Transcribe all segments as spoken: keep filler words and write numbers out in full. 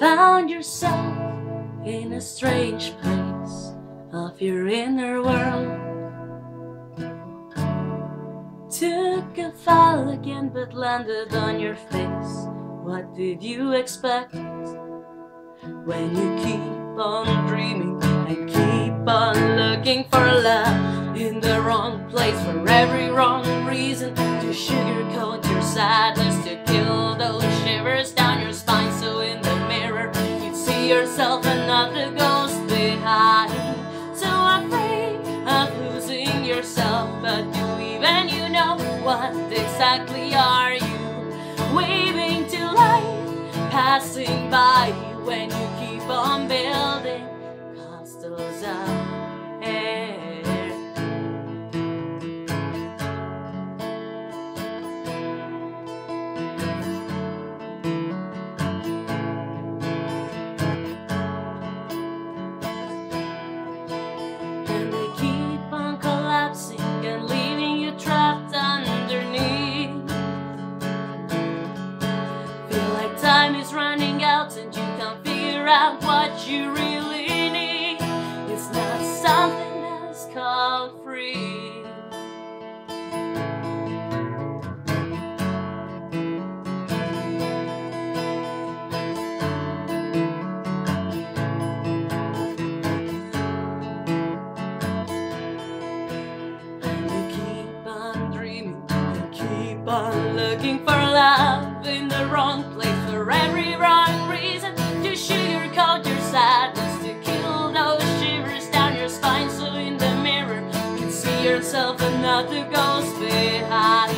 found yourself in a strange place of your inner world. Took a fall again but landed on your face. What did you expect? When you keep on dreaming and keep on looking for love in the wrong place for every wrong reason, to sugarcoat your sadness, to kill those shivers down your spine, so in the mirror you'd see yourself and not the ghost behind. So afraid of losing yourself, but do even you know what exactly are you? Waving to life, passing by you when you keep on building castles of air. And they keep on collapsing and leaving you trapped underneath. Feel like time is running out and you can't figure out what you really need. It's not something that's called free. But looking for love in the wrong place for every wrong reason, to sugarcoat your sadness, to kill those shivers down your spine, so in the mirror you can see yourself and not the ghost behind.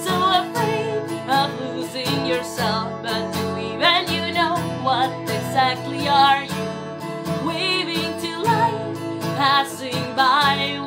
So afraid of losing yourself, but do even you know what exactly are you? Waving to life, passing by.